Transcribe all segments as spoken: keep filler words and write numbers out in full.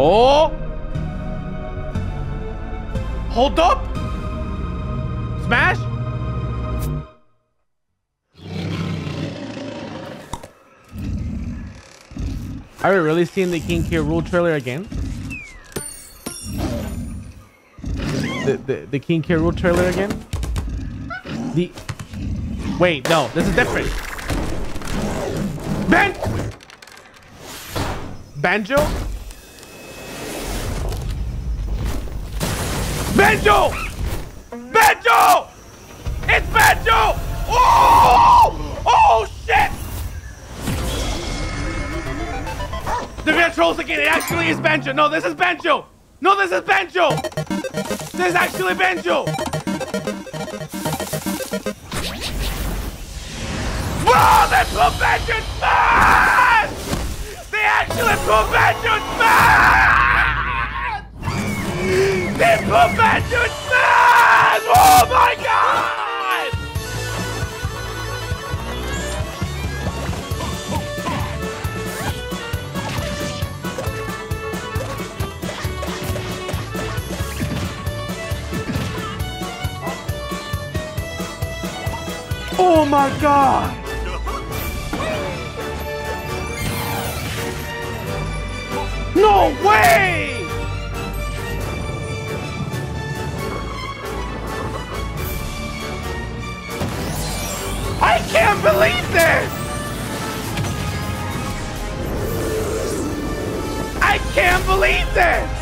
Oh! Hold up! Smash! Are we really seeing the King K. Rool trailer again? The, the, the King K. Rool trailer again? The... Wait, no. This is different. Ben! Banjo? Banjo! Banjo! It's Banjo! Oh! Oh, shit! They're gonna troll us again. It actually is Banjo. No, this is Banjo. No, this is Banjo. This is actually Banjo. Oh, they put Banjo in smash! They actually put Banjo in smash! They put Banjo in smash! Oh my god! Oh my god! No way! I can't believe this! I can't believe this!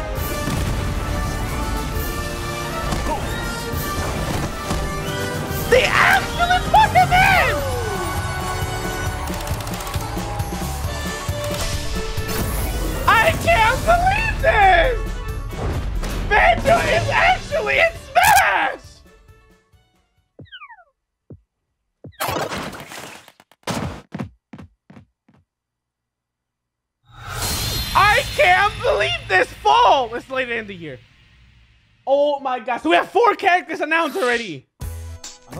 They actually put him in! I can't believe this! Banjo is actually in Smash! I can't believe this fall! It's late in the year. Oh my gosh, so we have four characters announced already!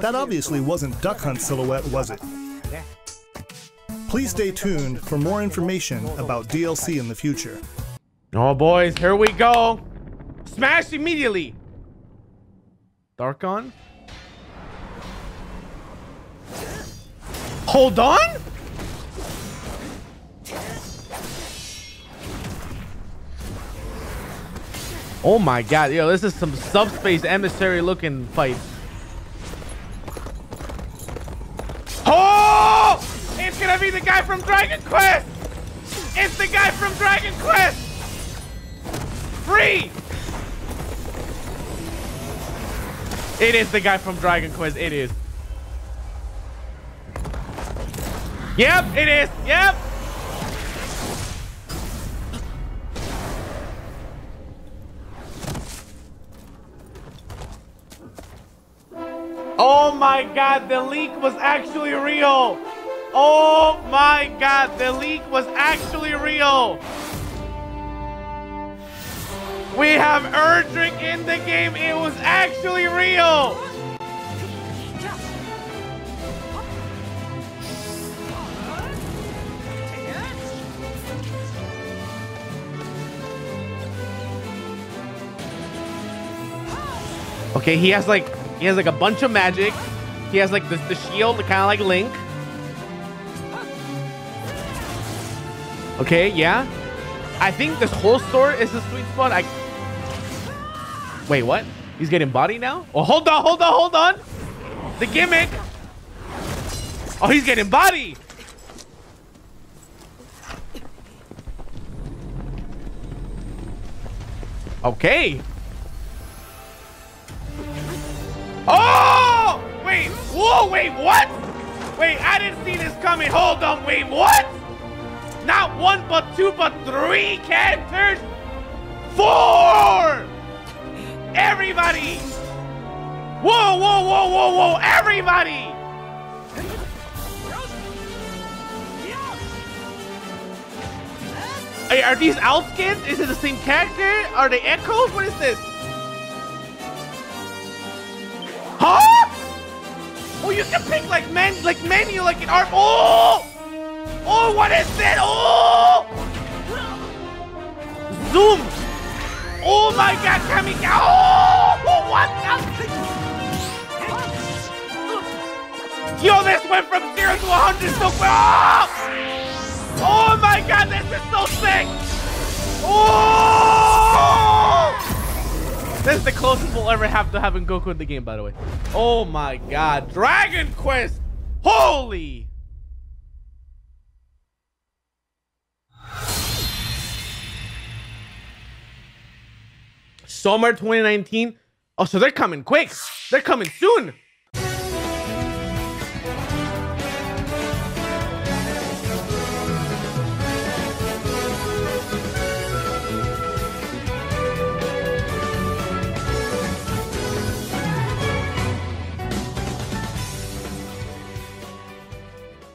That obviously wasn't Duck Hunt silhouette, was it? Please stay tuned for more information about D L C in the future. Oh boys, here we go. Smash immediately. Dark on. Hold on? Oh my god, yo, this is some subspace emissary looking fight. Oh! It's gonna be the guy from Dragon Quest! It's the guy from Dragon Quest! Free! It is the guy from Dragon Quest, it is. Yep, it is, yep! Oh my god, the leak was actually real! Oh my god, the leak was actually real. We have Erdrick in the game. It was actually real. Okay, he has like he has like a bunch of magic. He has like the, the shield, kind of like Link. Okay, yeah. I think this whole store is the sweet spot. I... Wait, what? He's getting body now? Oh, hold on, hold on, hold on. The gimmick. Oh, he's getting body. Okay. Oh! Wait, whoa, wait, what? Wait, I didn't see this coming. Hold on, wait, what? Not one, but two, but three characters. Four. Everybody. Whoa, whoa, whoa, whoa, whoa. Everybody. Hey, are these outskins? Is it the same character? Are they echoes? What is this? Huh? Oh, you can pick like men, like menu, like an art. Oh. Oh, what is it? Oh! Zoom! Oh my god, coming out! Oh, what? Yo, this went from zero to one hundred so fast! Oh! Oh my god, this is so sick! Oh! This is the closest we'll ever have to having Goku in the game, by the way. Oh my god, Dragon Quest! Holy! Summer twenty nineteen. Oh, so they're coming quick. They're coming soon.